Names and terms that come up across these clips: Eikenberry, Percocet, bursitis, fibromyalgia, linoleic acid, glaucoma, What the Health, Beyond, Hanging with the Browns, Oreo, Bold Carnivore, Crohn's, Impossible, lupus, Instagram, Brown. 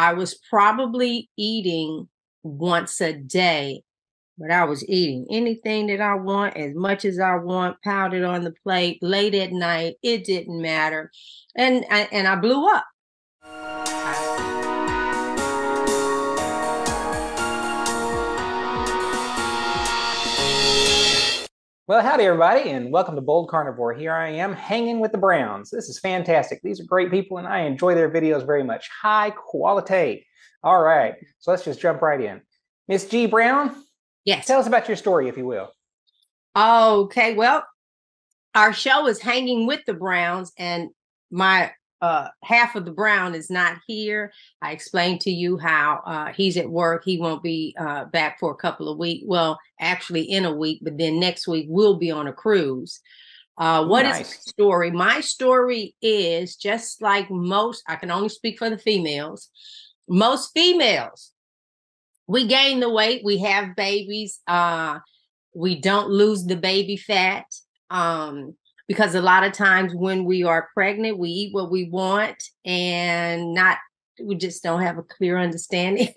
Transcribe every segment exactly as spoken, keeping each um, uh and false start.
I was probably eating once a day, but I was eating anything that I want, as much as I want, pounded on the plate, late at night. It didn't matter. And I, and I blew up. Well, howdy, everybody, and welcome to Bold Carnivore. Here I am, hanging with the Browns. This is fantastic. These are great people, and I enjoy their videos very much. High quality. All right, so let's just jump right in. Miss G. Brown? Yes. Tell us about your story, if you will. Okay, well, our show is Hanging with the Browns, and my uh, half of the Brown is not here. I explained to you how uh, he's at work. He won't be uh, back for a couple of weeks. Well, actually in a week, but then next week we'll be on a cruise. Uh, what nice. is my story? My story is just like most, I can only speak for the females, most females. We gain the weight, we have babies, uh, we don't lose the baby fat, um, because a lot of times when we are pregnant, we eat what we want and not, we just don't have a clear understanding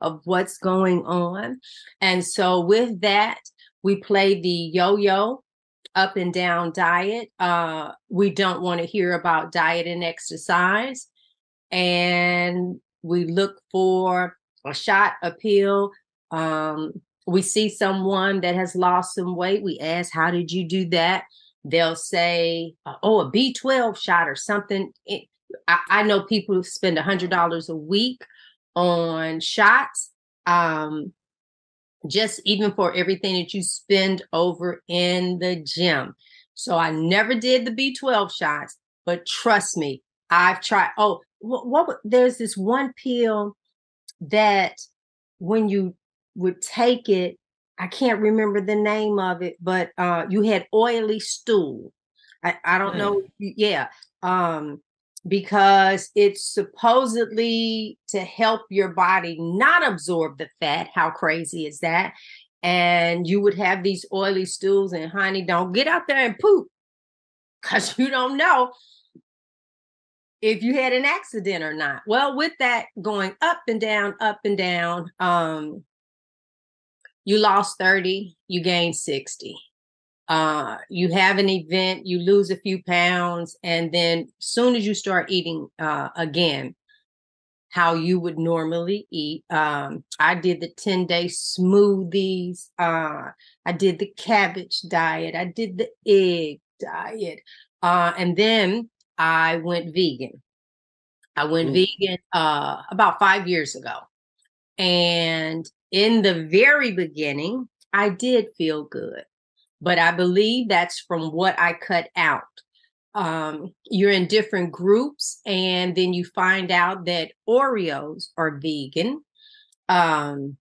of what's going on. And so with that, we play the yo-yo up and down diet. Uh, we don't want to hear about diet and exercise, and we look for a shot, a pill. Um, we see someone that has lost some weight. We ask, how did you do that? They'll say, oh, a B twelve shot or something. It, I, I know people who spend one hundred dollars a week on shots, um, just even for everything that you spend over in the gym. So I never did the B twelve shots, but trust me, I've tried. Oh, what, what there's this one pill that when you would take it, I can't remember the name of it, but uh, you had oily stool. I, I don't mm. know. Yeah. Um, because it's supposedly to help your body not absorb the fat. How crazy is that? And you would have these oily stools, and honey, don't get out there and poop, because you don't know if you had an accident or not. Well, with that going up and down, up and down, um, you lost thirty, you gained sixty. Uh, you have an event, you lose a few pounds, and then soon as you start eating uh, again, how you would normally eat. Um, I did the ten-day smoothies. Uh, I did the cabbage diet. I did the egg diet. Uh, and then I went vegan. I went mm. vegan uh, about five years ago. And in the very beginning, I did feel good. But I believe that's from what I cut out. Um, you're in different groups, and then you find out that Oreos are vegan. Um,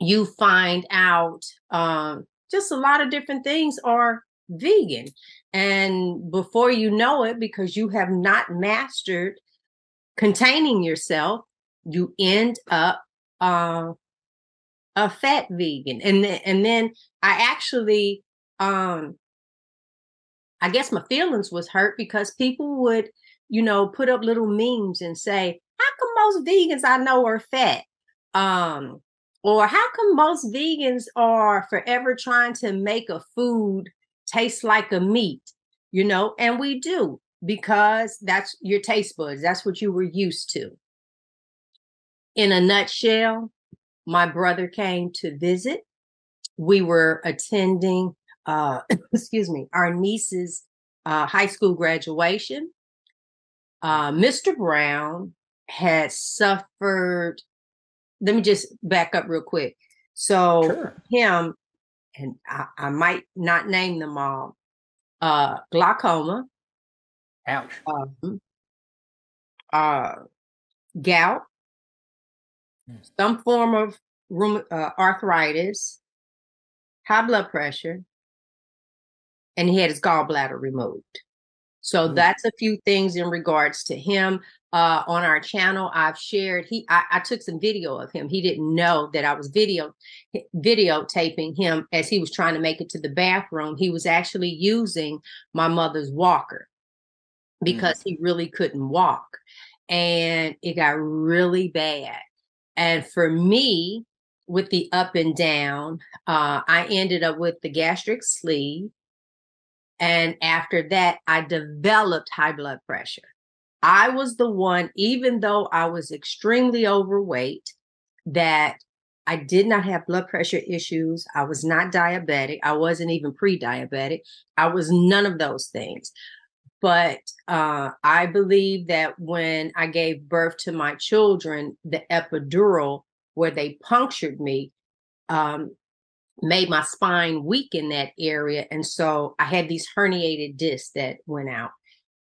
you find out um, just a lot of different things are vegan. And before you know it, because you have not mastered containing yourself, you end up uh, a fat vegan. And then, and then I actually, um, I guess my feelings was hurt, because people would, you know, put up little memes and say, how come most vegans I know are fat? Um, or how come most vegans are forever trying to make a food tastes like a meat, you know? And we do, because that's your taste buds. That's what you were used to. In a nutshell, my brother came to visit. We were attending, uh, excuse me, our niece's uh, high school graduation. Uh, Mister Brown had suffered. Let me just back up real quick. So sure. him, and I, I might not name them all, uh, glaucoma, ouch, um, uh, gout, mm. some form of rheum- uh, arthritis, high blood pressure, and he had his gallbladder removed. So mm. that's a few things in regards to him. Uh, on our channel, I've shared, he, I, I took some video of him. He didn't know that I was video videotaping him as he was trying to make it to the bathroom. He was actually using my mother's walker, because mm. he really couldn't walk. and it got really bad. And for me, with the up and down, uh, I ended up with the gastric sleeve. And after that, I developed high blood pressure. I was the one, even though I was extremely overweight, that I did not have blood pressure issues. I was not diabetic. I wasn't even pre-diabetic. I was none of those things. But uh, I believe that when I gave birth to my children, the epidural where they punctured me um, made my spine weak in that area. And so I had these herniated discs that went out.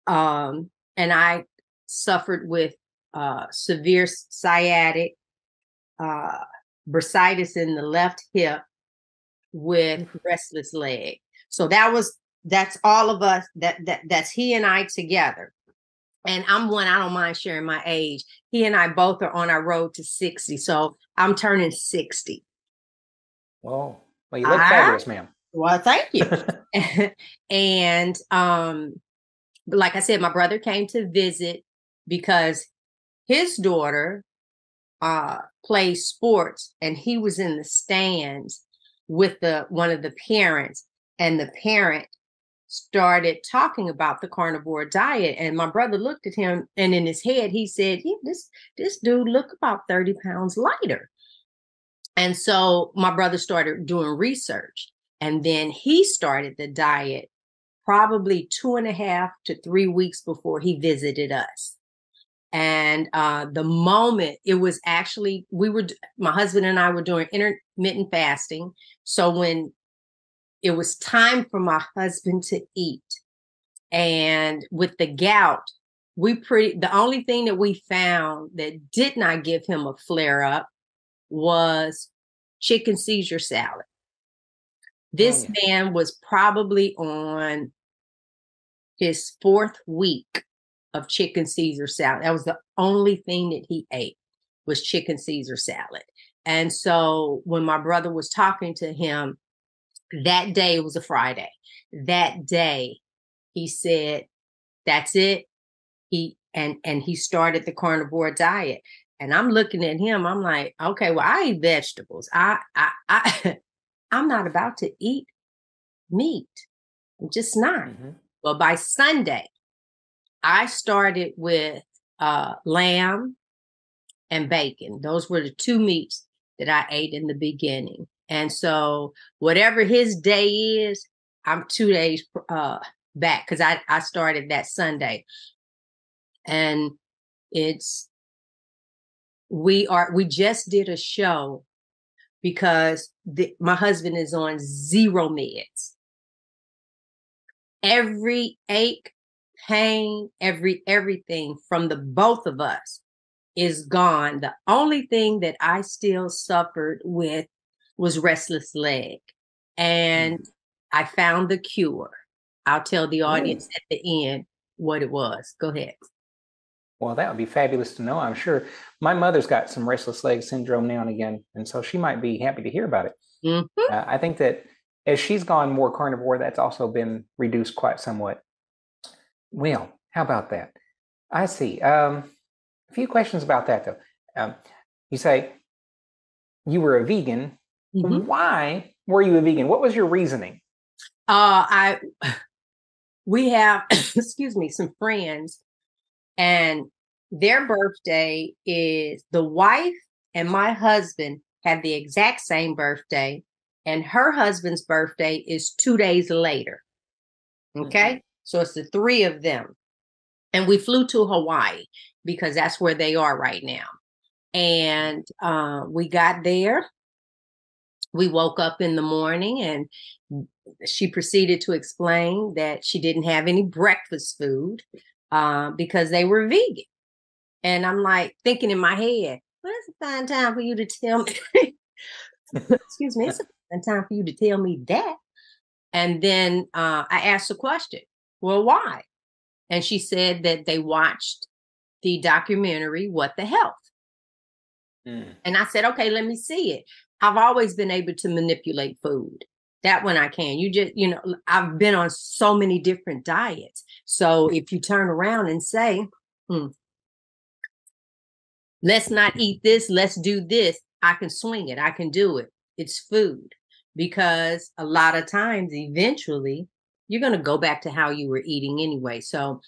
Um, and I suffered with uh, severe sciatic, uh, bursitis in the left hip with restless leg. So that was, that's all of us, that, that that's he and I together. And I'm one, I don't mind sharing my age. He and I both are on our road to sixty. So I'm turning sixty. Oh, well, you look I, fabulous, ma'am. Well, thank you. And um, like I said, my brother came to visit because his daughter uh, plays sports, and he was in the stands with the one of the parents, and the parent started talking about the carnivore diet. And my brother looked at him, and in his head, he said, yeah, this, this dude look about thirty pounds lighter. And so my brother started doing research, and then he started the diet probably two and a half to three weeks before he visited us. And uh, the moment it was actually, we were, my husband and I were doing intermittent fasting. So when it was time for my husband to eat, and with the gout, we pretty, the only thing that we found that did not give him a flare up was chicken Caesar salad. This oh, yeah. man was probably on his fourth week of chicken Caesar salad. That was the only thing that he ate, was chicken Caesar salad. And so when my brother was talking to him that day, it was a Friday. That day, he said, that's it. He and and he started the carnivore diet. And I'm looking at him, I'm like, okay, well, I eat vegetables. I I I I'm not about to eat meat. I'm just not. Mm-hmm. Well, by Sunday, I started with uh, lamb and bacon. Those were the two meats that I ate in the beginning. And so whatever his day is, I'm two days uh, back, because I, I started that Sunday. And it's, we are, we just did a show because the, my husband is on zero meds. Every ache, pain, every everything from the both of us is gone. The only thing that I still suffered with was restless leg. And mm. I found the cure. I'll tell the audience mm. at the end what it was. Go ahead. Well, that would be fabulous to know, I'm sure. My mother's got some restless leg syndrome now and again, and so she might be happy to hear about it. Mm-hmm. Uh, I think that as she's gone more carnivore, that's also been reduced quite somewhat. Well, how about that? I see. Um, a few questions about that, though. Um, you say you were a vegan. Mm-hmm. Why were you a vegan? What was your reasoning? Uh, I we have, excuse me, some friends, and their birthday is, the wife and my husband have the exact same birthday, and her husband's birthday is two days later. Okay. Mm-hmm. So it's the three of them. And we flew to Hawaii because that's where they are right now. And uh, we got there. We woke up in the morning, and she proceeded to explain that she didn't have any breakfast food uh, because they were vegan. And I'm like thinking in my head, well, it's a fine time for you to tell me. Excuse me. It's a fine time for you to tell me that. And then uh, I asked the question, well, why? And she said that they watched the documentary, What the Health. Mm. And I said, okay, let me see it. I've always been able to manipulate food. That one I can. You just, you know, I've been on so many different diets. So if you turn around and say, hmm, Let's not eat this. Let's do this. I can swing it. I can do it. It's food. Because a lot of times, eventually, you're going to go back to how you were eating anyway. So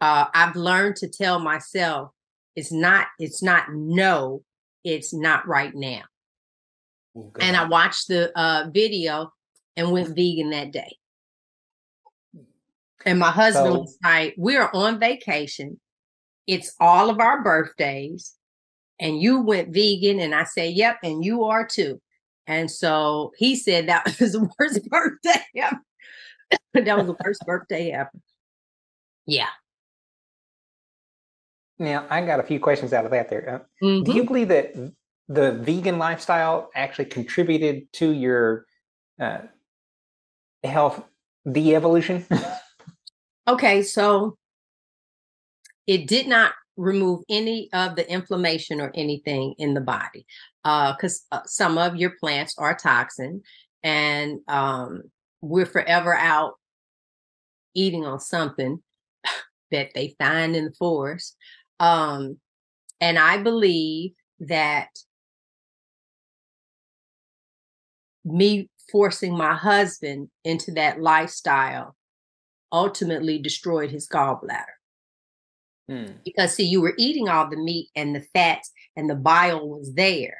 uh, I've learned to tell myself, it's not, it's not no, it's not right now. Okay. And I watched the uh, video and went vegan that day. And my husband so, was like, we're on vacation. It's all of our birthdays. And you went vegan. And I said, yep. And you are too. And so he said that was the worst birthday ever. That was the worst birthday ever. Yeah. Now, I got a few questions out of that there. Mm-hmm. Do you believe that the vegan lifestyle actually contributed to your uh, health de-evolution? Okay, so it did not remove any of the inflammation or anything in the body, because uh, uh, some of your plants are toxin, and um, we're forever out eating on something that they find in the forest. Um, and I believe that me forcing my husband into that lifestyle ultimately destroyed his gallbladder. Hmm. Because, see, you were eating all the meat and the fats and the bile was there.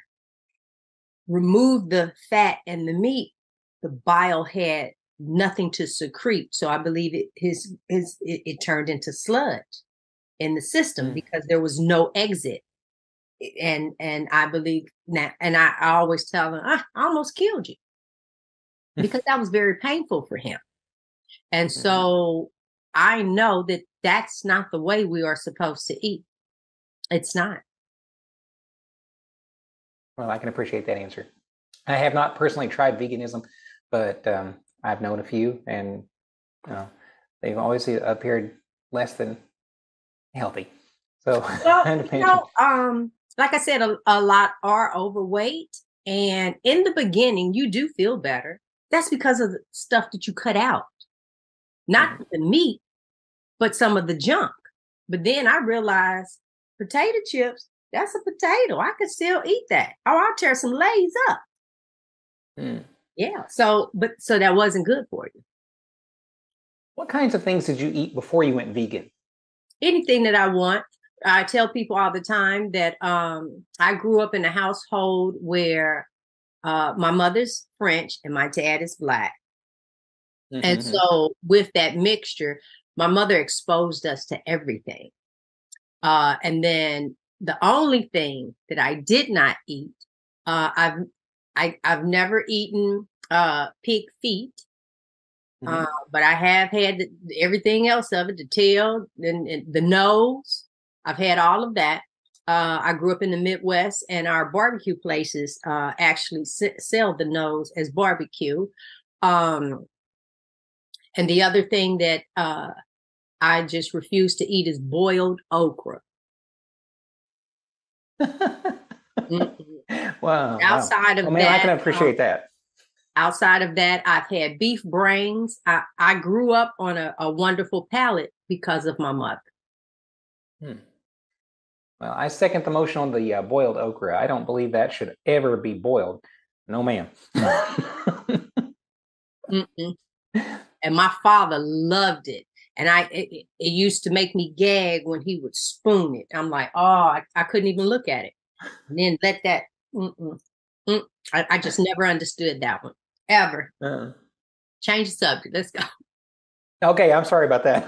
Remove the fat and the meat, the bile had nothing to secrete. So I believe it his his it, it turned into sludge in the system. Hmm. Because there was no exit. And and I believe now, and I, I always tell him, I almost killed you. Because that was very painful for him. And so I know that that's not the way we are supposed to eat. It's not. Well, I can appreciate that answer. I have not personally tried veganism, but um, I've known a few, and you know, they've always appeared less than healthy. So, well, you know, um, like I said, a, a lot are overweight. And in the beginning, you do feel better. That's because of the stuff that you cut out. Not the meat, but some of the junk. But then I realized potato chips, that's a potato. I could still eat that. Oh, I'll tear some Lay's up. Mm. Yeah. So, but so that wasn't good for you. What kinds of things did you eat before you went vegan? Anything that I want. I tell people all the time that um, I grew up in a household where uh, my mother's French and my dad is Black. And mm-hmm. so with that mixture, my mother exposed us to everything. Uh, and then the only thing that I did not eat, uh, I've I, I've never eaten uh, pig feet, mm-hmm. uh, but I have had the, everything else of it, the tail and, and the nose. I've had all of that. Uh, I grew up in the Midwest, and our barbecue places uh, actually s- sell the nose as barbecue. Um And the other thing that uh, I just refuse to eat is boiled okra. Mm-hmm. Wow. Outside wow. of I mean, that. I can appreciate um, that. Outside of that, I've had beef brains. I, I grew up on a, a wonderful palate because of my mother. Hmm. Well, I second the motion on the uh, boiled okra. I don't believe that should ever be boiled. No, ma'am. Mm-mm. And my father loved it. And I, it, it used to make me gag when he would spoon it. I'm like, oh, I, I couldn't even look at it. And then let that, mm-mm, mm, I, I just never understood that one, ever. Uh-uh. Change the subject. Let's go. Okay, I'm sorry about that.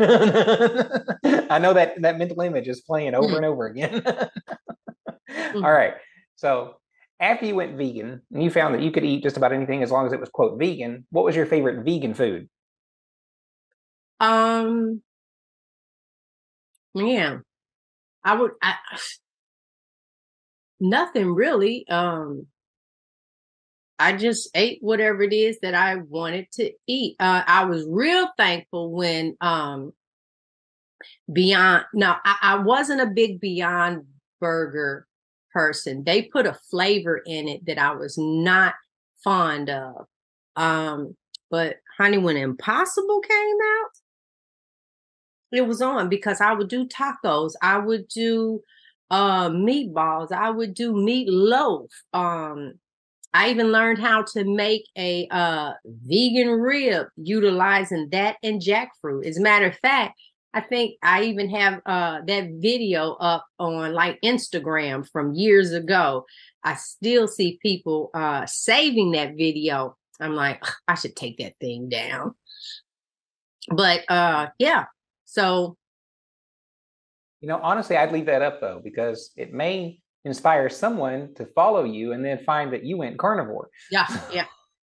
I know that that mental image is playing over and over again. Mm-hmm. All right. So after you went vegan and you found that you could eat just about anything as long as it was, quote, vegan, what was your favorite vegan food? Um, yeah, I would, I, nothing really. Um, I just ate whatever it is that I wanted to eat. Uh, I was real thankful when, um, Beyond, no, I, I wasn't a big Beyond burger person. They put a flavor in it that I was not fond of. Um, but honey, when Impossible came out, it was on because I would do tacos. I would do uh, meatballs. I would do meatloaf. Um, I even learned how to make a uh, vegan rib utilizing that and jackfruit. As a matter of fact, I think I even have uh, that video up on like Instagram from years ago. I still see people uh, saving that video. I'm like, I should take that thing down. But uh, yeah, so. You know, honestly, I'd leave that up though, because it may inspire someone to follow you and then find that you went carnivore. Yeah, yeah,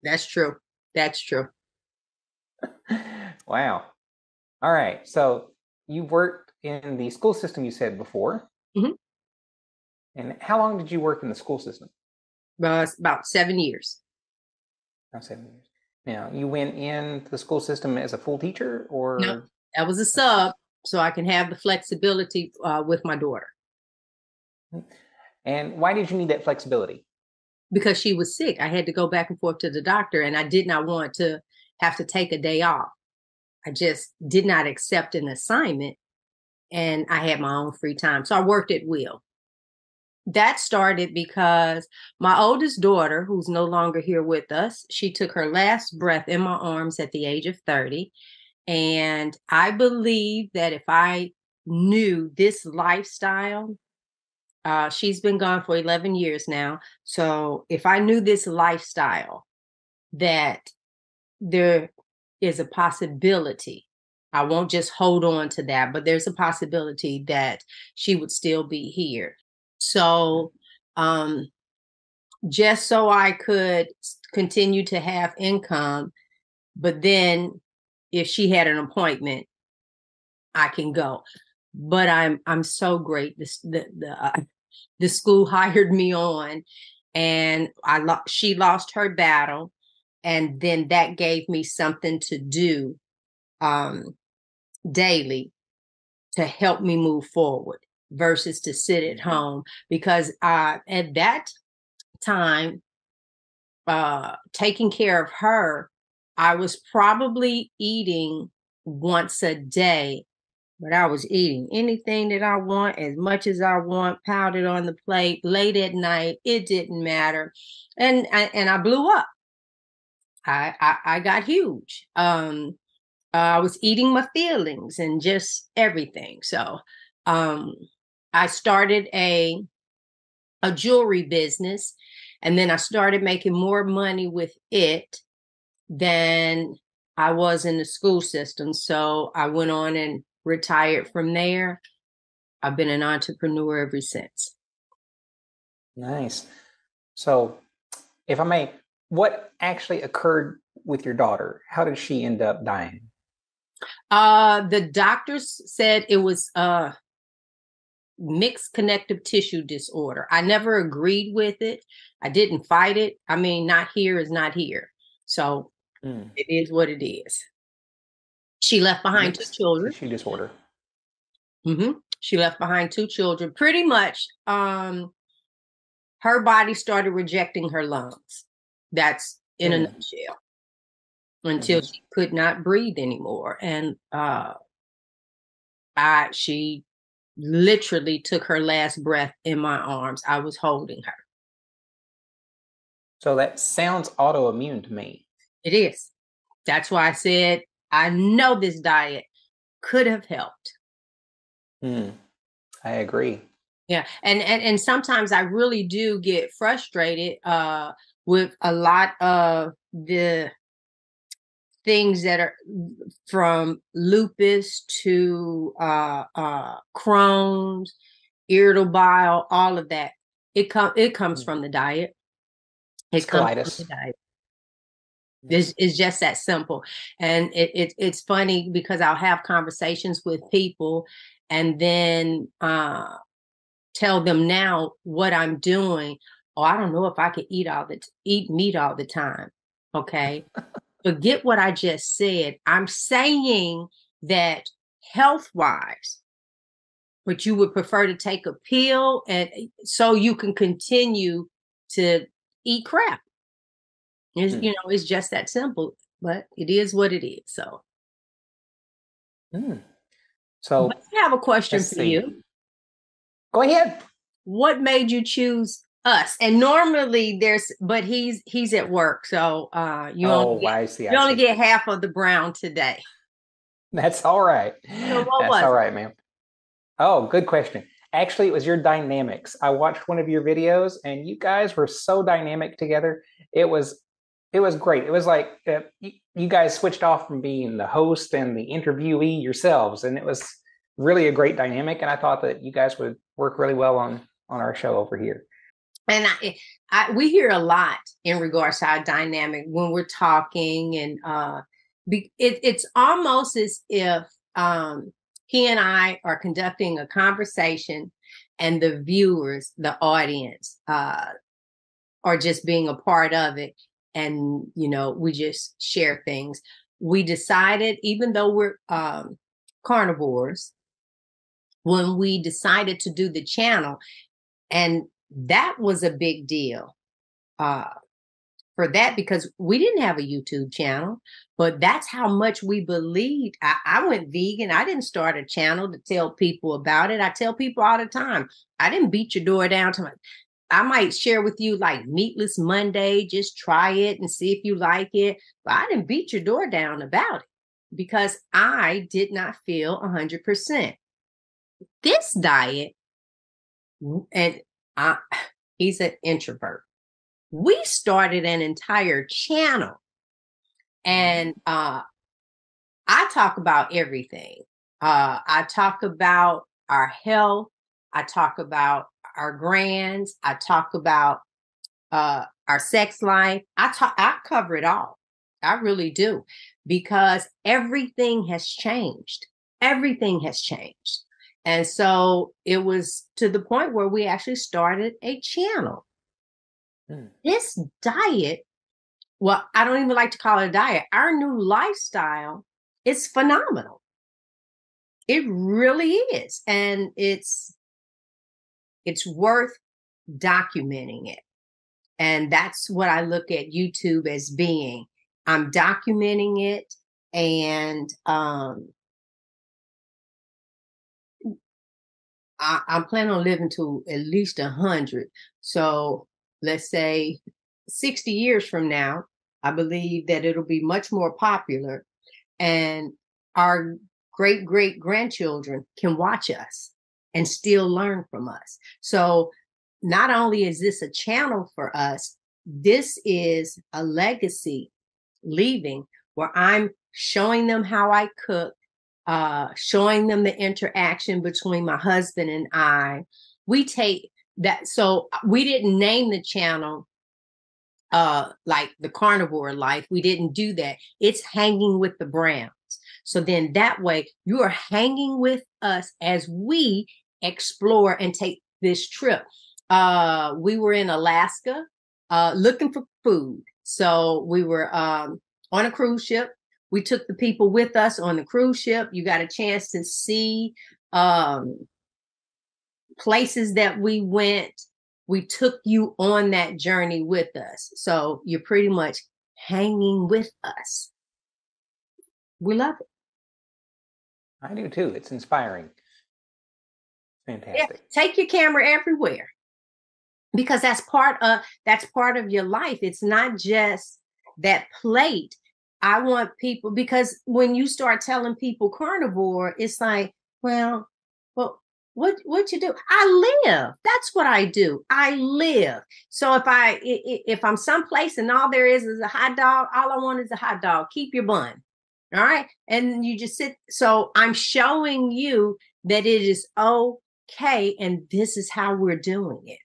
that's true. That's true. Wow. All right. So you worked in the school system, you said before. Mm-hmm. And how long did you work in the school system? Uh, about seven years. About seven years. Now, you went in the school system as a full teacher or? No, that was a sub, so I can have the flexibility uh, with my daughter. And why did you need that flexibility? Because she was sick. I had to go back and forth to the doctor, and I did not want to have to take a day off. I just did not accept an assignment, and I had my own free time. So I worked at will. That started because my oldest daughter, who's no longer here with us, she took her last breath in my arms at the age of thirty. And I believe that if I knew this lifestyle, uh, she's been gone for eleven years now. So if I knew this lifestyle, that there is a possibility, I won't just hold on to that, but there's a possibility that she would still be here. So um, just so I could continue to have income, but then if she had an appointment, I can go. But I'm I'm so great. This, the the, uh, the school hired me on, and I lo- she lost her battle, and then that gave me something to do um, daily to help me move forward, versus to sit at home, because uh, at that time, uh, taking care of her, I was probably eating once a day, but I was eating anything that I want, as much as I want, powdered on the plate, late at night. It didn't matter. And I, and I blew up. I, I, I got huge. Um, uh, I was eating my feelings and just everything. So um, I started a a jewelry business, and then I started making more money with it than I was in the school system. So I went on and retired from there. I've been an entrepreneur ever since. Nice. So if I may, what actually occurred with your daughter? How did she end up dying? Uh, the doctors said it was uh, mixed connective tissue disorder. I never agreed with it. I didn't fight it. I mean, not here is not here. So mm. It is what it is. She left behind two children. She disorder. Mm-hmm. She left behind two children. Pretty much, um, her body started rejecting her lungs. That's in mm. a nutshell. Until mm-hmm. she could not breathe anymore, and uh, I she literally took her last breath in my arms. I was holding her. So that sounds autoimmune to me. It is. That's why I said, I know this diet could have helped. Mm, I agree. Yeah. And, and, and sometimes I really do get frustrated uh, with a lot of the things that are from lupus to uh, uh, Crohn's, irritable bowel, all of that. It, com- it comes mm. from the diet. It's colitis. This is just that simple. And it, it it's funny because I'll have conversations with people and then uh, tell them now what I'm doing. Oh, I don't know if I could eat all the t- eat meat all the time. Okay. Forget what I just said. I'm saying that health wise, but you would prefer to take a pill and so you can continue to eat crap. It's, mm. You know, it's just that simple, but it is what it is. So, mm. so but I have a question for see. you. Of Go ahead. What made you choose us? And normally there's, but he's he's at work, so uh, you oh, only get, I see, I you see. only get half of the brown today. That's all right. So what That's was all right, it? ma'am. Oh, good question. Actually, it was your dynamics. I watched one of your videos, and you guys were so dynamic together. It was it was great. It was like uh, you, you guys switched off from being the host and the interviewee yourselves, and it was really a great dynamic. And I thought that you guys would work really well on on our show over here. And I, I, we hear a lot in regards to our dynamic when we're talking, and uh, be, it, it's almost as if um, he and I are conducting a conversation, and the viewers, the audience, uh, are just being a part of it. And you know, we just share things. We decided, even though we're um, carnivores, when we decided to do the channel, and that was a big deal uh, for that, because we didn't have a YouTube channel, but that's how much we believed. I, I went vegan. I didn't start a channel to tell people about it. I tell people all the time, I didn't beat your door down to my, I might share with you like Meatless Monday, just try it and see if you like it. But I didn't beat your door down about it because I did not feel one hundred percent. This diet, and I, he's an introvert. We started an entire channel, and uh, I talk about everything. Uh, I talk about our health. I talk about our grands. I talk about uh, our sex life. I talk. I cover it all. I really do, because everything has changed. Everything has changed. And so it was to the point where we actually started a channel. Mm. This diet, well, I don't even like to call it a diet. Our new lifestyle is phenomenal. It really is. And it's it's worth documenting it. And that's what I look at YouTube as being. I'm documenting it, and um I, I plan on living to at least a hundred. So let's say sixty years from now, I believe that it'll be much more popular, and our great, great grandchildren can watch us and still learn from us. So not only is this a channel for us, this is a legacy leaving where I'm showing them how I cook, Uh, showing them the interaction between my husband and I. We take that. So we didn't name the channel uh, like The Carnivore Life. We didn't do that. It's Hanging with the Browns. So then that way you are hanging with us as we explore and take this trip. Uh, we were in Alaska uh, looking for food. So we were um, on a cruise ship. We took the people with us on the cruise ship. You got a chance to see um, places that we went. We took you on that journey with us. So you're pretty much hanging with us. We love it. I do too. It's inspiring. Fantastic. Yeah, take your camera everywhere, because that's part of that's part of your life. It's not just that plate. I want people, because when you start telling people carnivore, it's like, well, well, what what you do? I live. That's what I do. I live. So if I if I'm someplace and all there is is a hot dog, all I want is a hot dog. Keep your bun. All right. And you just sit. So I'm showing you that it is okay. And this is how we're doing it.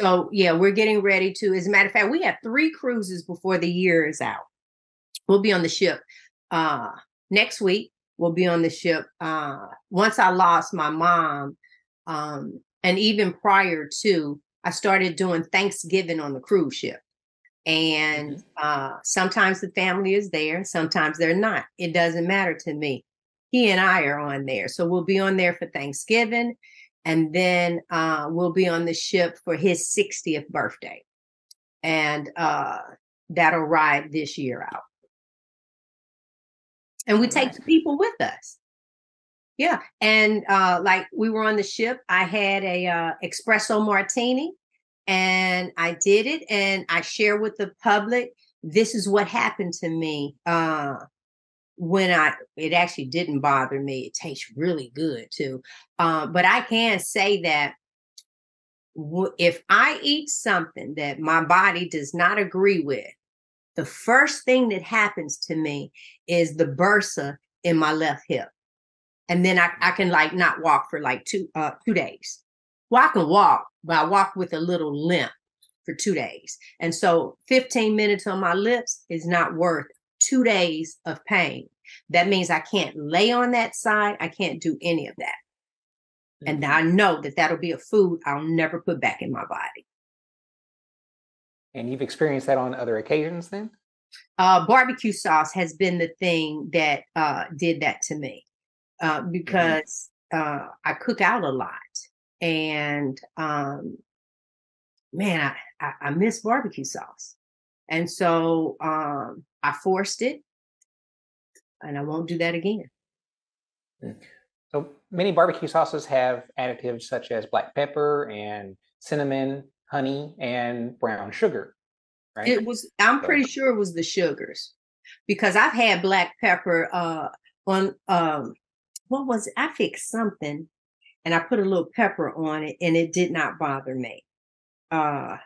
So, yeah, we're getting ready to. As a matter of fact, we have three cruises before the year is out. We'll be on the ship uh, next week. We'll be on the ship. Uh, once I lost my mom, um, and even prior to, I started doing Thanksgiving on the cruise ship. And mm-hmm. uh, sometimes the family is there. Sometimes they're not. It doesn't matter to me. He and I are on there. So we'll be on there for Thanksgiving. And then uh, we'll be on the ship for his sixtieth birthday. And uh, that'll ride this year out. And we take the people with us. Yeah. And uh, like we were on the ship, I had a uh, espresso martini and I did it. And I share with the public, this is what happened to me. Uh, when I, it actually didn't bother me. It tastes really good too. Uh, but I can say that if I eat something that my body does not agree with, the first thing that happens to me is the bursa in my left hip. And then I, I can like not walk for like two uh, two days. Well, I can walk, but I walk with a little limp for two days. And so fifteen minutes on my lips is not worth two days of pain. That means I can't lay on that side. I can't do any of that. And I know that that'll be a food I'll never put back in my body. And you've experienced that on other occasions then? Uh, barbecue sauce has been the thing that uh, did that to me uh, because mm-hmm. uh, I cook out a lot. And um, man, I, I, I miss barbecue sauce. And so um, I forced it and I won't do that again. Mm-hmm. So many barbecue sauces have additives such as black pepper and cinnamon, honey, and brown sugar, right? It was, I'm so. pretty sure it was the sugars because I've had black pepper uh, on, um, what was it? I fixed something and I put a little pepper on it and it did not bother me. Uh,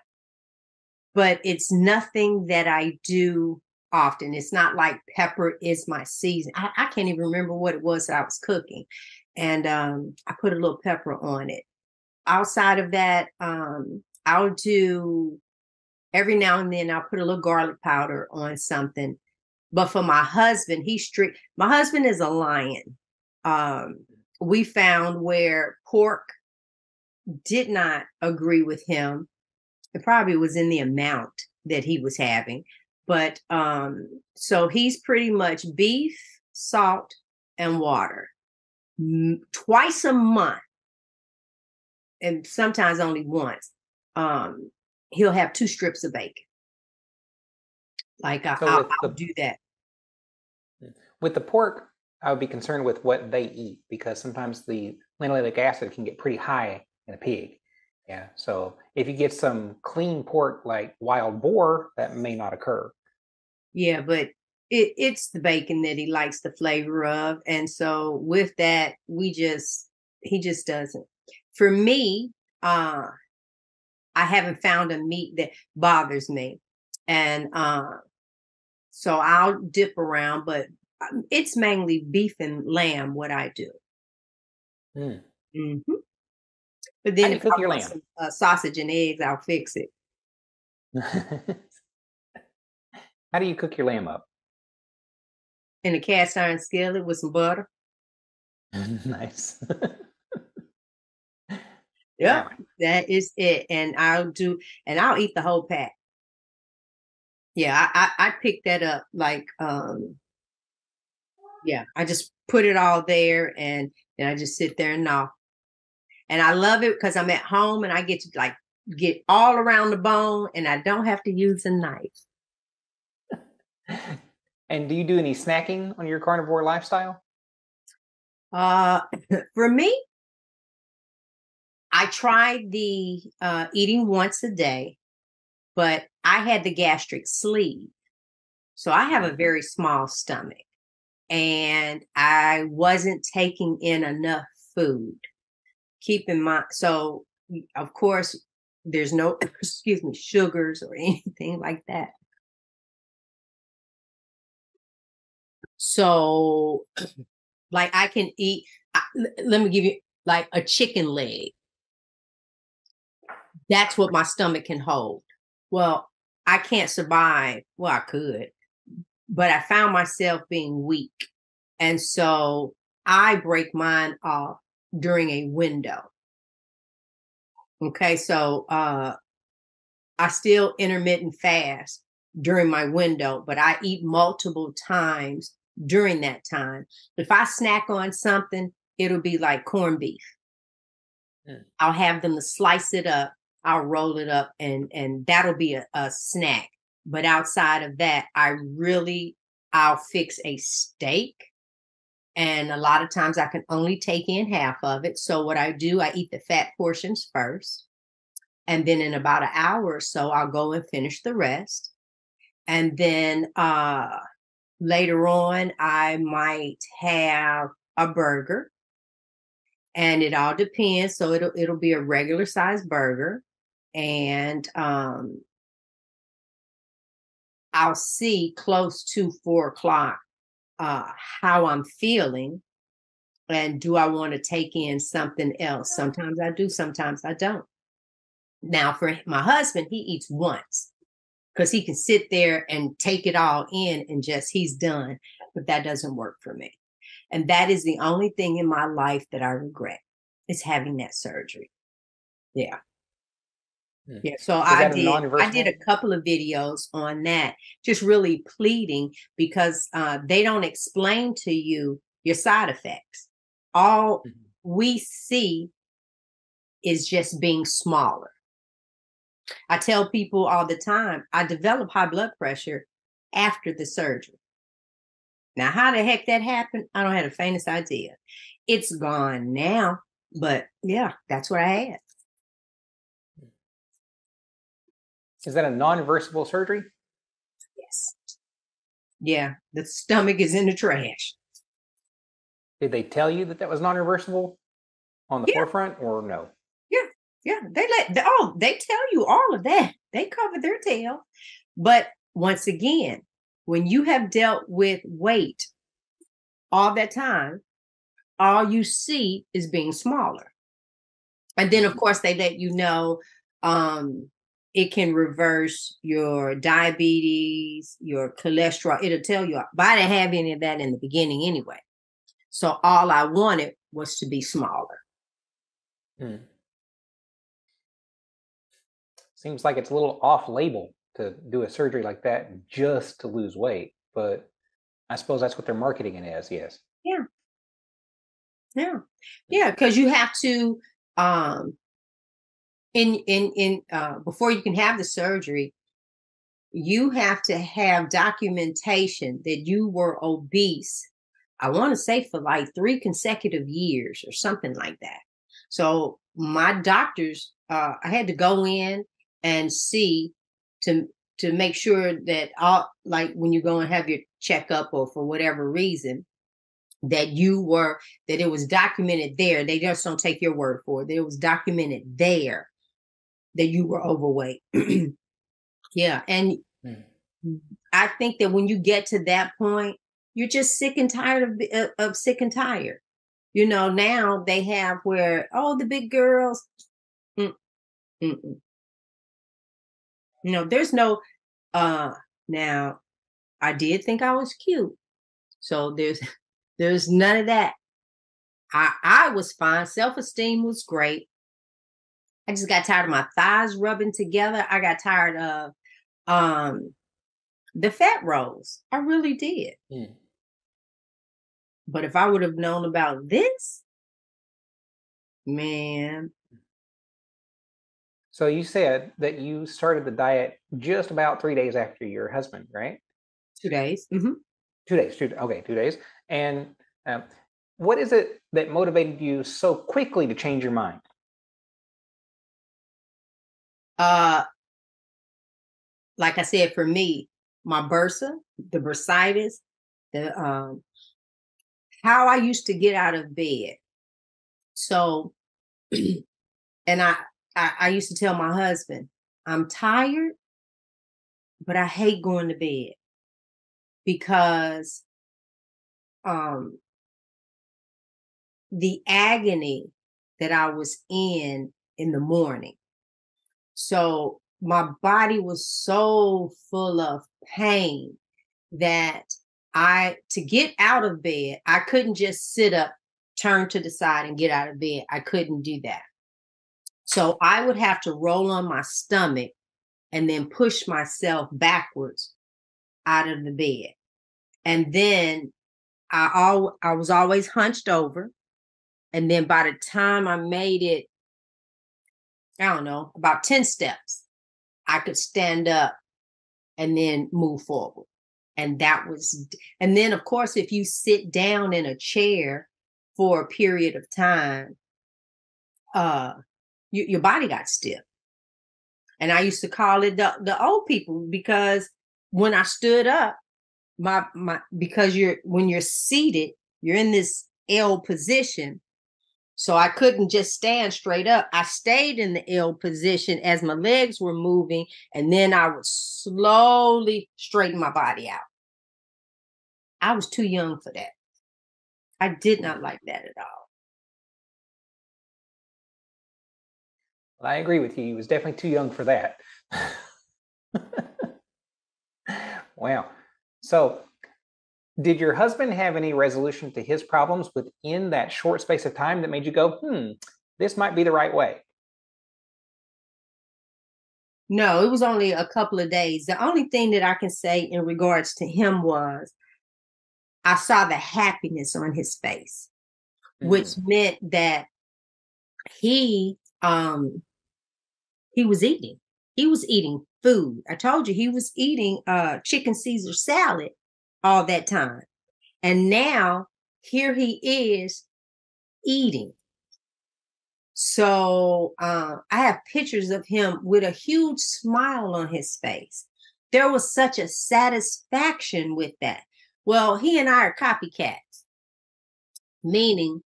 but it's nothing that I do often. It's not like pepper is my season. I, I can't even remember what it was that I was cooking. And um, I put a little pepper on it. Outside of that, um, I'll do every now and then I'll put a little garlic powder on something. But for my husband, he's strict. My husband is a lion. Um, we found where pork did not agree with him. It probably was in the amount that he was having. But um, so he's pretty much beef, salt, and water. Twice a month, and sometimes only once, um, he'll have two strips of bacon. Like I, so I'll, the, I'll do that. With the pork, I would be concerned with what they eat because sometimes the linoleic acid can get pretty high in a pig. Yeah. So if you get some clean pork like wild boar, that may not occur. Yeah, but it, it's the bacon that he likes the flavor of. And so with that, we just, he just doesn't. For me, uh, I haven't found a meat that bothers me. And uh, so I'll dip around, but it's mainly beef and lamb, what I do. Mm. Mm-hmm. But then if I want lamb? some uh, sausage and eggs, I'll fix it. How do you cook your lamb up? In a cast iron skillet with some butter. Nice. Yep, that is it. And I'll do, and I'll eat the whole pack. Yeah, I, I, I picked that up like, um, yeah, I just put it all there and then I just sit there and gnaw. And I love it because I'm at home and I get to like get all around the bone and I don't have to use a knife. And do you do any snacking on your carnivore lifestyle? Uh, for me, I tried the uh, eating once a day, but I had the gastric sleeve. So I have a very small stomach and I wasn't taking in enough food. Keep in mind, so of course, there's no, excuse me, sugars or anything like that. So, like I can eat, I, let me give you like a chicken leg. That's what my stomach can hold. Well, I can't survive. Well, I could, but I found myself being weak. And so I break mine off during a window. Okay, so uh, I still intermittent fast during my window, but I eat multiple times during that time. If I snack on something, it'll be like corned beef. Mm. I'll have them to slice it up. I'll roll it up and and that'll be a, a snack. But outside of that, I really, I'll fix a steak And a lot of times I can only take in half of it. So what I do, I eat the fat portions first. And then in about an hour or so, I'll go and finish the rest. And then uh, later on, I might have a burger. And it all depends. So it'll it'll be a regular size burger. And um, I'll see close to four o'clock uh, how I'm feeling. And do I want to take in something else? Sometimes I do. Sometimes I don't. Now, for my husband, he eats once because he can sit there and take it all in and just he's done. But that doesn't work for me. And that is the only thing in my life that I regret is having that surgery. Yeah. Hmm. Yeah. So I did, I did a couple of videos on that, just really pleading because uh, they don't explain to you your side effects. All mm-hmm. we see is just being smaller. I tell people all the time, I developed high blood pressure after the surgery. Now, how the heck that happened, I don't have the faintest idea. It's gone now, but yeah, that's what I had. Is that a non-reversible surgery? Yes. Yeah, the stomach is in the trash. Did they tell you that that was non-reversible on the yeah. forefront or no? Yeah, yeah. They let they, oh, they tell you all of that. They cover their tail. But once again, when you have dealt with weight all that time, all you see is being smaller. And then, of course, they let you know um, it can reverse your diabetes, your cholesterol. It'll tell you, but I didn't have any of that in the beginning anyway. So all I wanted was to be smaller. Hmm. Seems like it's a little off-label to do a surgery like that just to lose weight. But I suppose that's what they're marketing it as. Yes. Yeah. Yeah. Yeah. Cause you have to, um, in, in, in, uh, before you can have the surgery, you have to have documentation that you were obese. I want to say for like three consecutive years or something like that. So my doctors, uh, I had to go in and see to to make sure that all, like when you go and have your checkup or for whatever reason, that you were, that it was documented there. They just don't take your word for it. That it was documented there that you were overweight. Yeah. And mm. I think that when you get to that point, you're just sick and tired of, of sick and tired. You know, now they have where, oh, the big girls. Mm, mm, mm. You know, there's no, uh, now I did think I was cute. So there's, there's none of that. I, I was fine. Self-esteem was great. I just got tired of my thighs rubbing together. I got tired of, um, the fat rolls. I really did. Mm. But if I would have known about this, man. So you said that you started the diet just about three days after your husband, right? Two days. Mm-hmm. Two days. Two, okay, two days. And um, what is it that motivated you so quickly to change your mind? Uh, like I said, for me, my bursa, the bursitis, the um, how I used to get out of bed. So, and I. I, I used to tell my husband, I'm tired, but I hate going to bed because um, the agony that I was in in the morning. So my body was so full of pain that I, to get out of bed, I couldn't just sit up, turn to the side and get out of bed. I couldn't do that. So I would have to roll on my stomach and then push myself backwards out of the bed. And then I al- I was always hunched over. And then by the time I made it, I don't know, about ten steps, I could stand up and then move forward. And that was, and then of course, if you sit down in a chair for a period of time, uh, you, your body got stiff. And I used to call it the, the old people, because when I stood up, my, my, because you're, when you're seated, you're in this L position. So I couldn't just stand straight up. I stayed in the L position as my legs were moving, and then I would slowly straighten my body out. I was too young for that. I did not like that at all. Well, I agree with you. You was definitely too young for that. Wow. So did your husband have any resolution to his problems within that short space of time that made you go, hmm, this might be the right way? No, it was only a couple of days. The only thing that I can say in regards to him was I saw the happiness on his face, mm-hmm. which meant that he um, he was eating. He was eating food. I told you he was eating uh, chicken Caesar salad all that time. And now here he is eating. So uh, I have pictures of him with a huge smile on his face. There was such a satisfaction with that. Well, he and I are copycats, meaning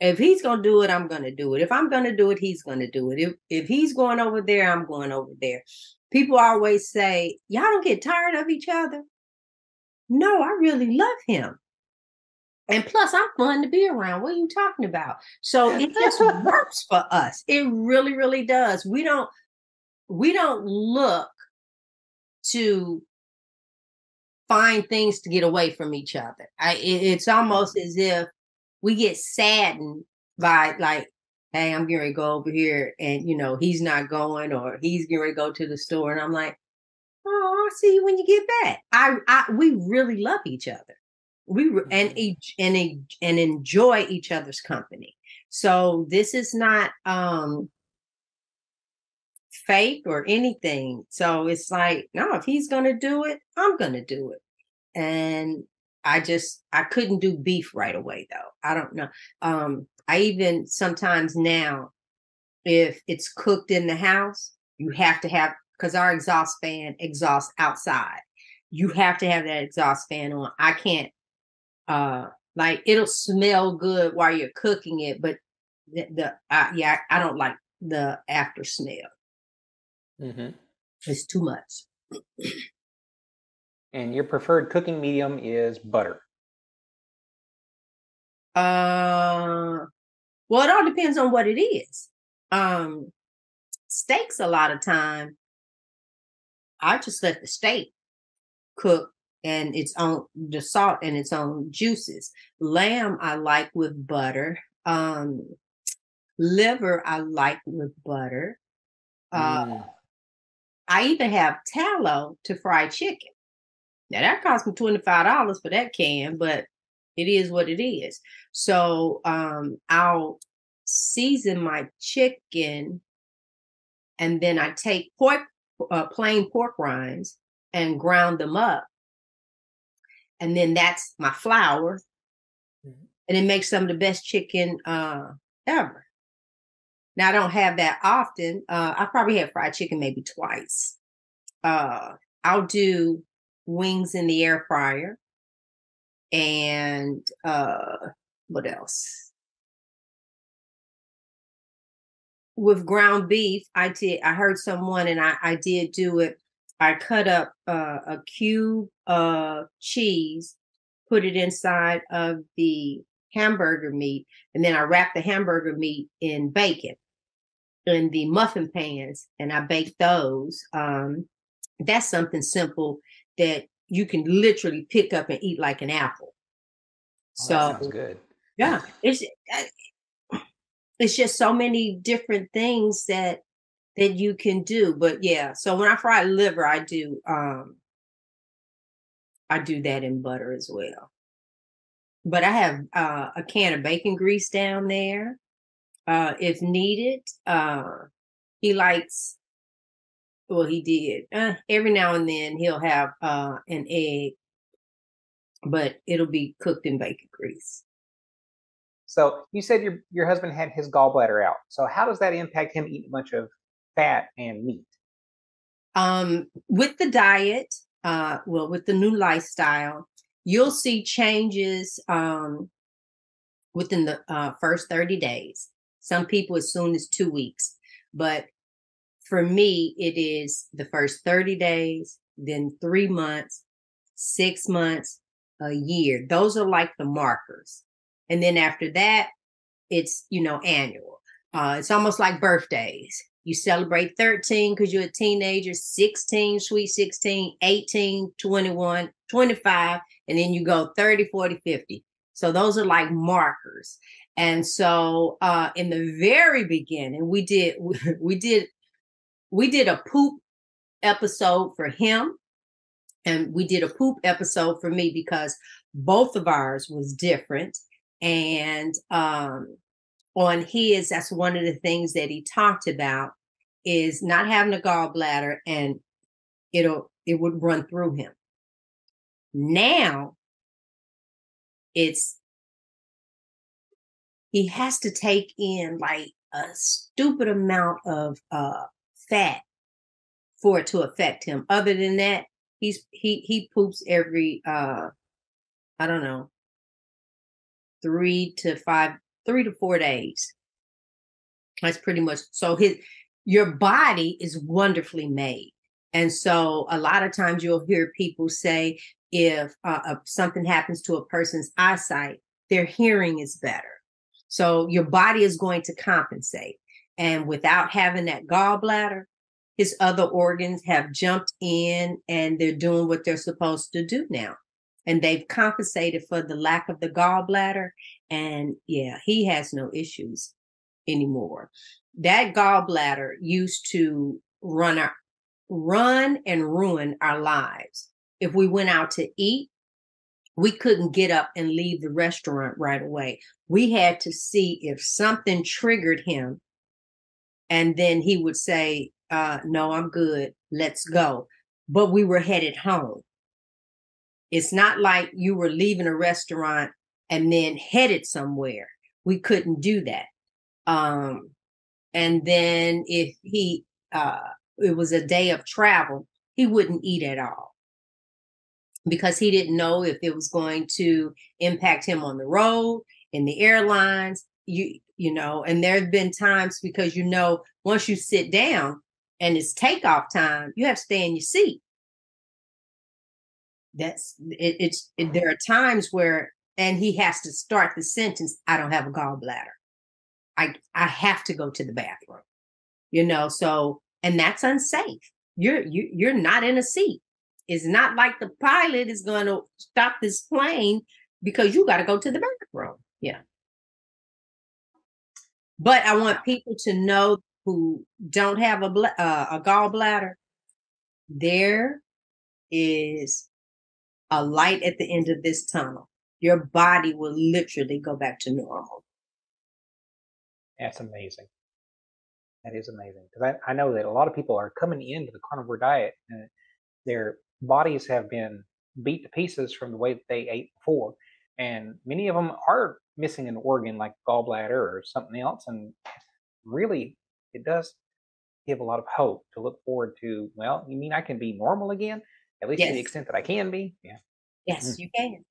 if he's going to do it, I'm going to do it. If I'm going to do it, he's going to do it. If, if he's going over there, I'm going over there. People always say, y'all don't get tired of each other. No, I really love him. And plus, I'm fun to be around. What are you talking about? So it just works for us. It really, really does. We don't, we don't look to find things to get away from each other. I, it, it's almost as if we get saddened by, like, hey, I'm going to go over here and, you know, he's not going, or he's going to go to the store. And I'm like, oh, I'll see you when you get back. I, I, we really love each other. We and each and and enjoy each other's company. So this is not um, fake or anything. So it's like, no, if he's gonna do it, I'm gonna do it. And I just I couldn't do beef right away though. I don't know. Um, I even sometimes now, if it's cooked in the house, you have to have. Because our exhaust fan exhausts outside. You have to have that exhaust fan on. I can't, uh, like, it'll smell good while you're cooking it, but the, the uh, yeah, I don't like the after smell. Mm-hmm. It's too much. And your preferred cooking medium is butter? Uh, well, it all depends on what it is. Um, steaks a lot of time, I just let the steak cook and its own, the salt and its own juices. Lamb, I like with butter. Um, liver, I like with butter. Uh, mm. I even have tallow to fry chicken. Now that cost me twenty-five dollars for that can, but it is what it is. So um, I'll season my chicken, and then I take pork. Uh, plain pork rinds and ground them up, and then that's my flour, mm-hmm. and it makes some of the best chicken uh ever. Now I don't have that often. uh I probably have fried chicken maybe twice. uh I'll do wings in the air fryer, and uh what else? With ground beef, I did. I heard someone, and I, I did do it. I cut up uh, a cube of cheese, put it inside of the hamburger meat, and then I wrapped the hamburger meat in bacon in the muffin pans, and I baked those. Um, that's something simple that you can literally pick up and eat like an apple. Oh, so that sounds good. Yeah, it's. I, It's just so many different things that that you can do. But yeah, so when I fry liver, I do um, I do that in butter as well. But I have uh, a can of bacon grease down there uh, if needed. Uh, he likes, well, he did. Uh, every now and then he'll have uh, an egg but it'll be cooked in bacon grease. So you said your your husband had his gallbladder out. So how does that impact him eating a bunch of fat and meat? Um, with the diet, uh, well, with the new lifestyle, you'll see changes um, within the uh, first thirty days. Some people as soon as two weeks. But for me, it is the first thirty days, then three months, six months, a year. Those are like the markers. And then after that, it's, you know, annual. Uh, it's almost like birthdays. You celebrate thirteen because you're a teenager, sixteen, sweet sixteen, eighteen, twenty-one, twenty-five, and then you go thirty, forty, fifty. So those are like markers. And so uh, in the very beginning, we did, we did, we did a poop episode for him. And we did a poop episode for me because both of ours was different. And um, on his, that's one of the things that he talked about is not having a gallbladder, and it'll it would run through him. Now, it's he has to take in like a stupid amount of uh, fat for it to affect him. Other than that, he's he he poops every uh, I don't know. Three to five, three to four days. That's pretty much. So his, your body is wonderfully made. And so a lot of times you'll hear people say, if uh, uh, something happens to a person's eyesight, their hearing is better. So your body is going to compensate. And without having that gallbladder, his other organs have jumped in and they're doing what they're supposed to do now. And they've compensated for the lack of the gallbladder. And yeah, he has no issues anymore. That gallbladder used to run our, run and ruin our lives. If we went out to eat, we couldn't get up and leave the restaurant right away. We had to see if something triggered him. And then he would say, uh, no, I'm good. Let's go. But we were headed home. It's not like you were leaving a restaurant and then headed somewhere. We couldn't do that. Um, and then if he, uh, it was a day of travel, he wouldn't eat at all because he didn't know if it was going to impact him on the road, in the airlines, you, you know, and there have been times because, you know, once you sit down and it's takeoff time, you have to stay in your seat. That's it, it's it, there are times where, and he has to start the sentence, I don't have a gallbladder. I I have to go to the bathroom. You know, so, and that's unsafe. You're you you're not in a seat. It's not like the pilot is going to stop this plane because you got to go to the bathroom. Yeah. But I want people to know who don't have a bla- uh, a gallbladder, there is a light at the end of this tunnel. Your body will literally go back to normal. That's amazing. That is amazing. Because I, I know that a lot of people are coming into the carnivore diet and their bodies have been beat to pieces from the way that they ate before. And many of them are missing an organ like gallbladder or something else. And really, it does give a lot of hope to look forward to, well, you mean I can be normal again? At least yes. To the extent that I can be. Yeah. Yes, you can.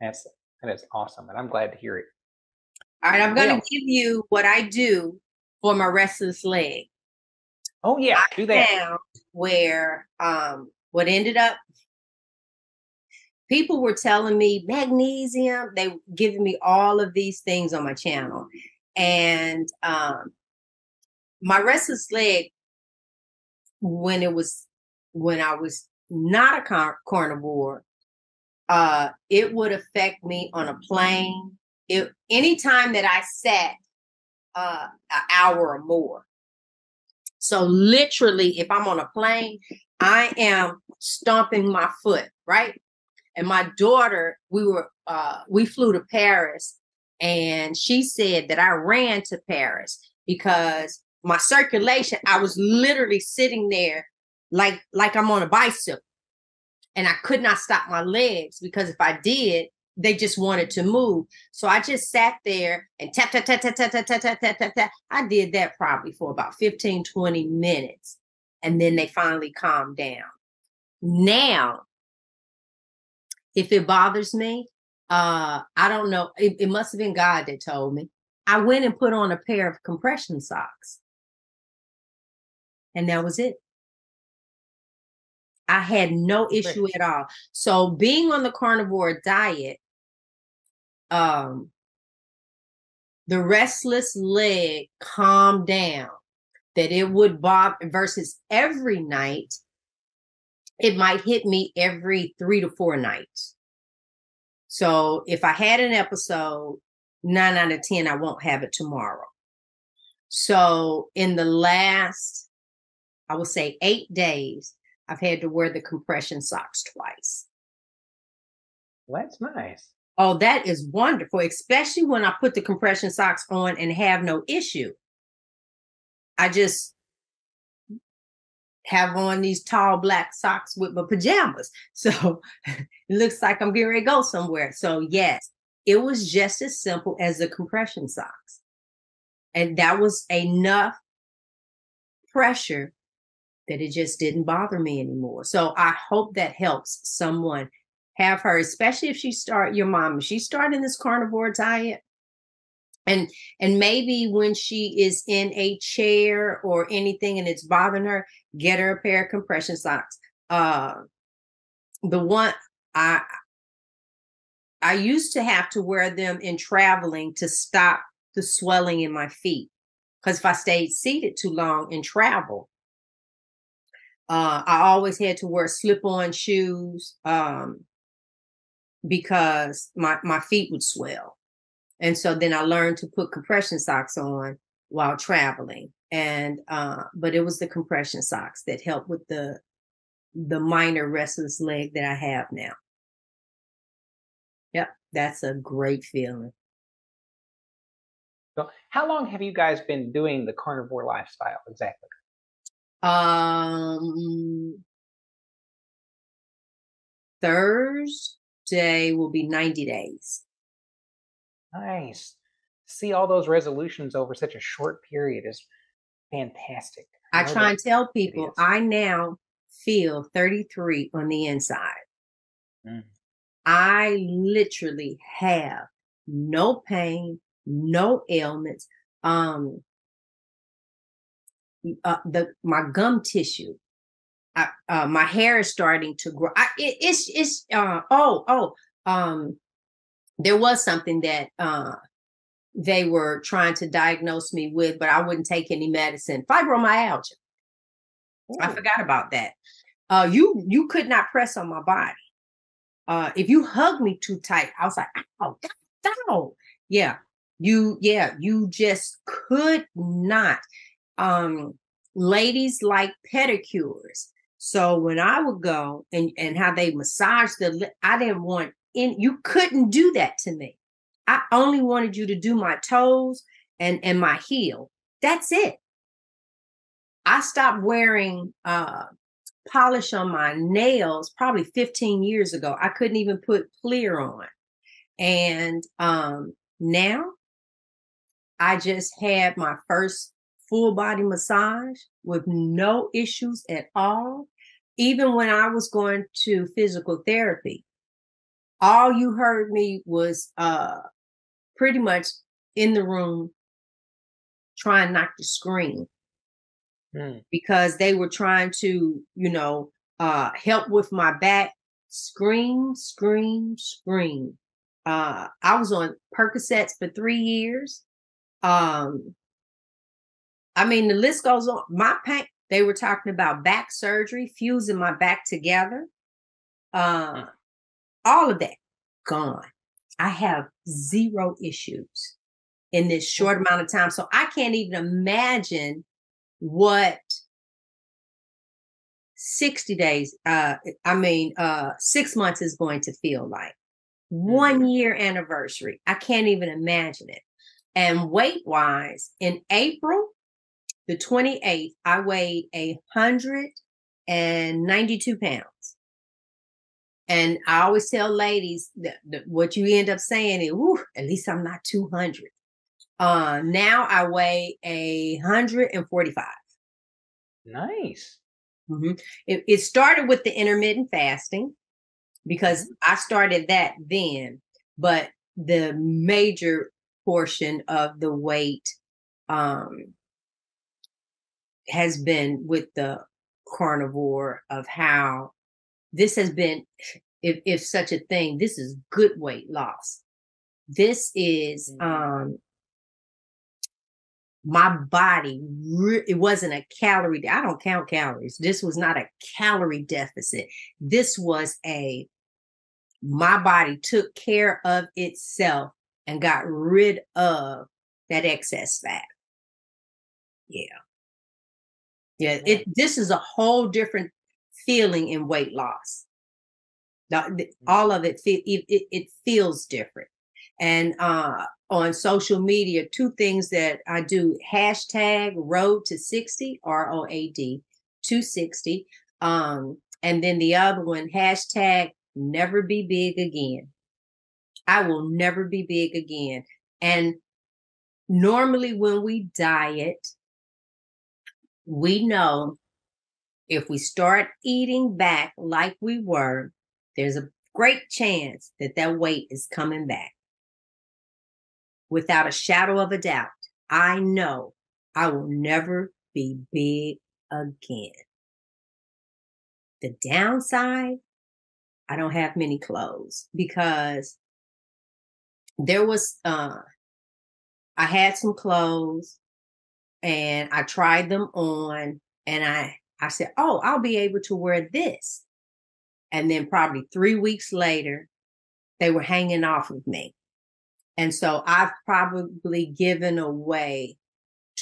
That's that is awesome. And I'm glad to hear it. All right. I'm going to give you what I do for my restless leg. Oh, yeah. I do that. Found where um, what ended up, people were telling me magnesium. They were giving me all of these things on my channel. And um, my restless leg, when it was, when I was not a car- carnivore, uh, it would affect me on a plane. It, anytime that I sat uh, an hour or more. So literally, if I'm on a plane, I am stomping my foot, right? And my daughter, we were uh, we flew to Paris, and she said that I ran to Paris because my circulation, I was literally sitting there Like, like I'm on a bicycle. and I could not stop my legs because if I did, they just wanted to move. So I just sat there and tap, tap, tap, tap, tap, tap, tap, tap, tap, tap, tap. I did that probably for about fifteen, twenty minutes. And then they finally calmed down. Now, if it bothers me, uh, I don't know. It, it must have been God that told me. I went and put on a pair of compression socks. And that was it. I had no issue at all. So being on the carnivore diet, um, the restless leg calmed down, that it would bother versus every night. It might hit me every three to four nights. So if I had an episode, nine out of ten, I won't have it tomorrow. So in the last, I would say eight days, I've had to wear the compression socks twice. Well, that's nice. Oh, that is wonderful, especially when I put the compression socks on and have no issue. I just have on these tall black socks with my pajamas. So it looks like I'm getting ready to go somewhere. So yes, it was just as simple as the compression socks. And that was enough pressure that it just didn't bother me anymore. So I hope that helps someone. Have her, especially if she start your mom, if she's starting this carnivore diet, and and maybe when she is in a chair or anything and it's bothering her, get her a pair of compression socks. Uh, the one I I used to have to wear them in traveling to stop the swelling in my feet, because if I stayed seated too long in travel, Uh, I always had to wear slip-on shoes um, because my, my feet would swell. And so then I learned to put compression socks on while traveling. And uh, but it was the compression socks that helped with the the minor restless leg that I have now. Yep, that's a great feeling. So how long have you guys been doing the carnivore lifestyle exactly? Um, Thursday will be ninety days. Nice. See all those resolutions over such a short period is fantastic. I, I try and tell people I now feel thirty-three on the inside. Mm. I literally have no pain, no ailments. Um, Uh, the my gum tissue, I, uh, my hair is starting to grow. I, it, it's it's uh, oh oh um, there was something that uh, they were trying to diagnose me with, but I wouldn't take any medicine. Fibromyalgia. Ooh. I forgot about that. Uh, you you could not press on my body. Uh, if you hug me too tight, I was like, oh, oh, yeah, you yeah you just could not. Um, ladies like pedicures. So when I would go and, and how they massage the, I didn't want in, you couldn't do that to me. I only wanted you to do my toes and, and my heel. That's it. I stopped wearing, uh, polish on my nails probably fifteen years ago. I couldn't even put clear on. And, um, now I just had my first full body massage with no issues at all. Even when I was going to physical therapy, all you heard me was uh, pretty much in the room trying not to scream. Mm. Because they were trying to, you know, uh, help with my back. Scream, scream, scream. Uh, I was on Percocets for three years. Um, I mean, the list goes on. My pain, they were talking about back surgery, fusing my back together. Uh, all of that gone. I have zero issues in this short amount of time. So I can't even imagine what sixty days, uh, I mean, uh, six months is going to feel like. One year anniversary. I can't even imagine it. And weight-wise, in April, the twenty-eighth, I weighed one hundred ninety-two pounds. And I always tell ladies that, that what you end up saying is, "Ooh, at least I'm not two hundred. Uh, now I weigh one hundred forty-five. Nice. Mm-hmm. It, it started with the intermittent fasting because I started that then, but the major portion of the weight um, has been with the carnivore, of how this has been, if, if such a thing, this is good weight loss. This is um, my body. Re- it wasn't a calorie. I don't count calories. This was not a calorie deficit. This was a, my body took care of itself and got rid of that excess fat. Yeah. Yeah. It, this is a whole different feeling in weight loss. All of it, it, it feels different. And uh, on social media, two things that I do, hashtag road to sixty, R O A D, two sixty. Um, and then the other one, hashtag never be big again. I will never be big again. And normally when we diet, we know if we start eating back like we were, there's a great chance that that weight is coming back. Without a shadow of a doubt, I know I will never be big again. The downside, I don't have many clothes because there was, uh, I had some clothes and I tried them on and I, I said, oh, I'll be able to wear this. And then probably three weeks later, they were hanging off of me. And so I've probably given away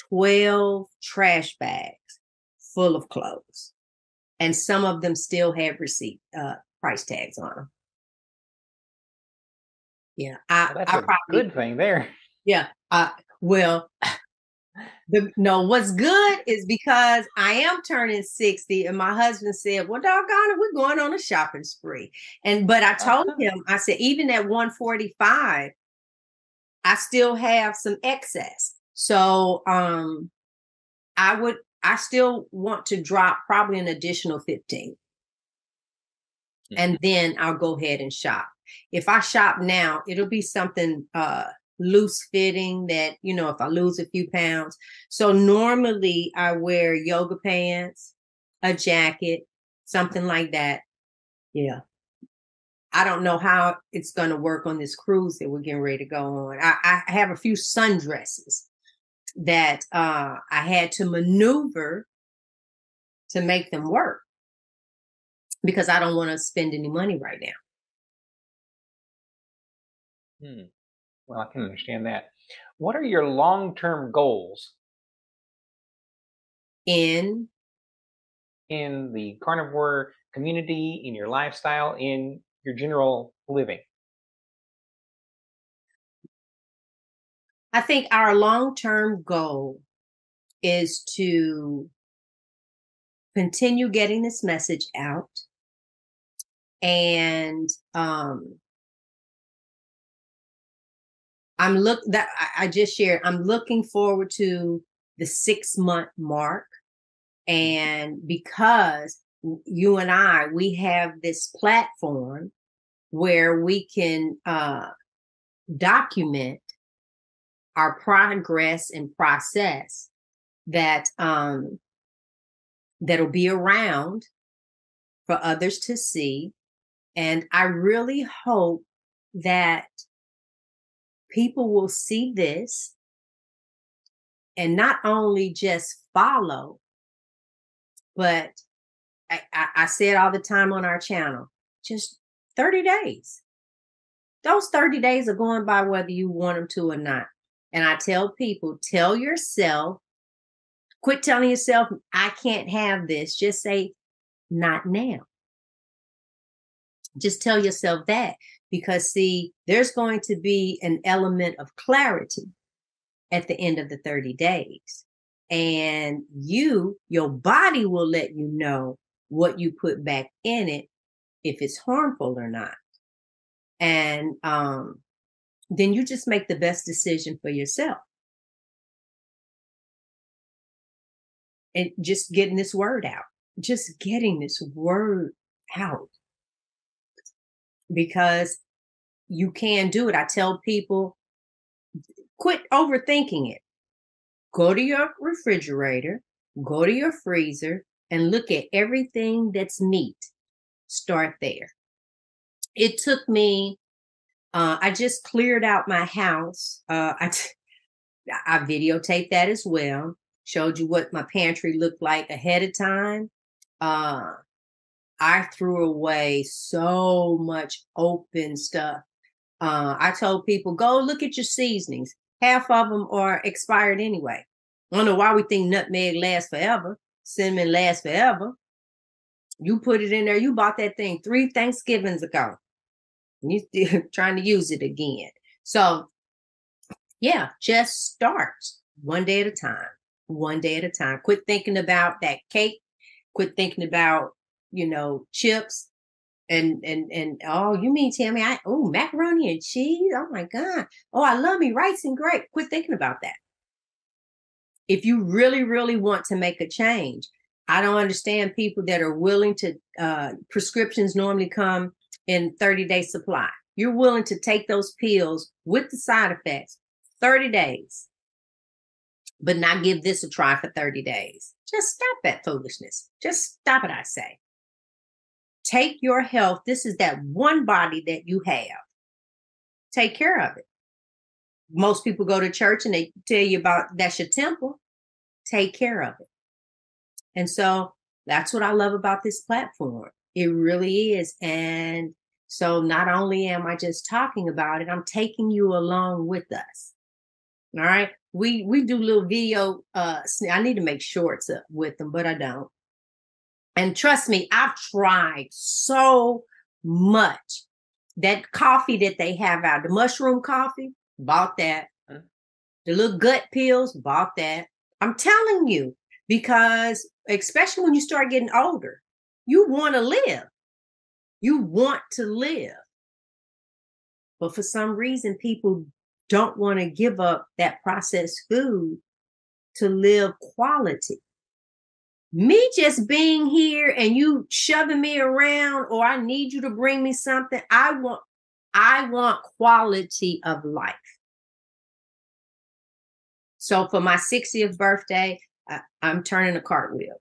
twelve trash bags full of clothes. And some of them still have receipt uh, price tags on them. Yeah, I, well, that's I a probably, good thing there. Yeah, I, well, the, no, what's good is because I am turning sixty, and my husband said, "Well, doggone it, we're going on a shopping spree." And but I told uh-huh. him, I said, even at one forty-five, I still have some excess, so um, I would, I still want to drop probably an additional fifteen, mm-hmm. and then I'll go ahead and shop. If I shop now, it'll be something uh, loose fitting that, you know, if I lose a few pounds. So normally I wear yoga pants, a jacket, something like that. Yeah. I don't know how it's going to work on this cruise that we're getting ready to go on. I, I have a few sundresses that uh, I had to maneuver to make them work because I don't want to spend any money right now. Hmm. Well, I can understand that. What are your long-term goals? In? In the carnivore community, in your lifestyle, in your general living? I think our long-term goal is to continue getting this message out and, um, I'm look that I just shared. I'm looking forward to the six month mark. And because you and I, we have this platform where we can uh, document our progress and process that um, that'll be around for others to see. And I really hope that people will see this and not only just follow, but I, I, I say it all the time on our channel, just thirty days. Those thirty days are going by whether you want them to or not. And I tell people, tell yourself, quit telling yourself, I can't have this. Just say, not now. Just tell yourself that. Because, see, there's going to be an element of clarity at the end of the thirty days. And you, your body will let you know what you put back in it if it's harmful or not. And um, then you just make the best decision for yourself. And just getting this word out, just getting this word out, because you can do it. I tell people, quit overthinking it. Go to your refrigerator, go to your freezer, and look at everything that's meat. Start there. It took me, uh, I just cleared out my house. Uh, I, t- I videotaped that as well. Showed you what my pantry looked like ahead of time. Uh, I threw away so much open stuff. Uh, I told people, go look at your seasonings. Half of them are expired anyway. I don't know why we think nutmeg lasts forever. Cinnamon lasts forever. You put it in there. You bought that thing three Thanksgivings ago. And you're still trying to use it again. So, yeah, just start one day at a time. One day at a time. Quit thinking about that cake. Quit thinking about, you know, chips and, and, and, oh, you mean, Tammy, I, oh, macaroni and cheese. Oh my God. Oh, I love me rice and grape. Quit thinking about that. If you really, really want to make a change, I don't understand people that are willing to, uh, prescriptions normally come in thirty day supply. You're willing to take those pills with the side effects, thirty days. But not give this a try for thirty days. Just stop that foolishness. Just stop it, I say. Take your health. This is that one body that you have. Take care of it. Most people go to church and they tell you about that's your temple. Take care of it. And so that's what I love about this platform. It really is. And so not only am I just talking about it, I'm taking you along with us. All right. We we do little video. Uh, I need to make shorts up with them, but I don't. And trust me, I've tried so much. That coffee that they have out, the mushroom coffee, bought that. The little gut pills, bought that. I'm telling you, because especially when you start getting older, you want to live. You want to live. But for some reason, people don't want to give up that processed food to live quality. Me just being here and you shoving me around, or I need you to bring me something. I want, I want quality of life. So for my sixtieth birthday, I, I'm turning a cartwheel.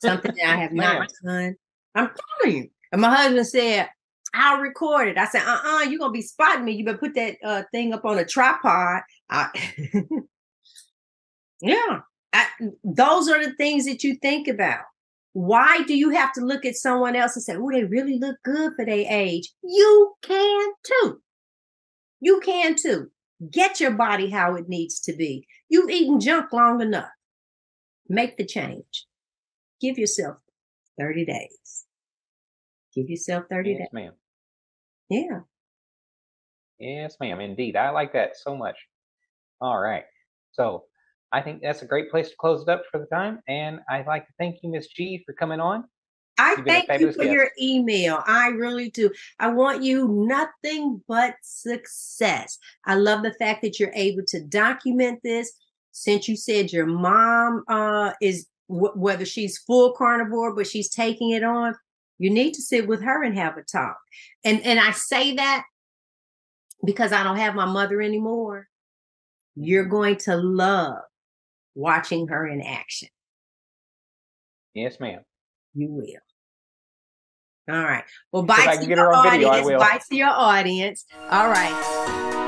Something that I have not done. I'm telling you. And my husband said, I'll record it. I said, uh-uh, you're going to be spotting me. You better put that uh, thing up on a tripod. I... yeah. I, those are the things that you think about. Why do you have to look at someone else and say, oh, they really look good for their age? You can too. You can too. Get your body how it needs to be. You've eaten junk long enough. Make the change. Give yourself thirty days. Give yourself thirty yes, days. Yes, ma'am. Yeah. Yes, ma'am. Indeed. I like that so much. All right. So I think that's a great place to close it up for the time. And I'd like to thank you, Miss G, for coming on. I thank you for guest. Your email. I really do. I want you nothing but success. I love the fact that you're able to document this. Since you said your mom uh, is, w- whether she's full carnivore, but she's taking it on, you need to sit with her and have a talk. And and I say that because I don't have my mother anymore. You're going to love watching her in action. Yes, ma'am. You will. All right. Well, bye to your audience. Bye to your audience. All right.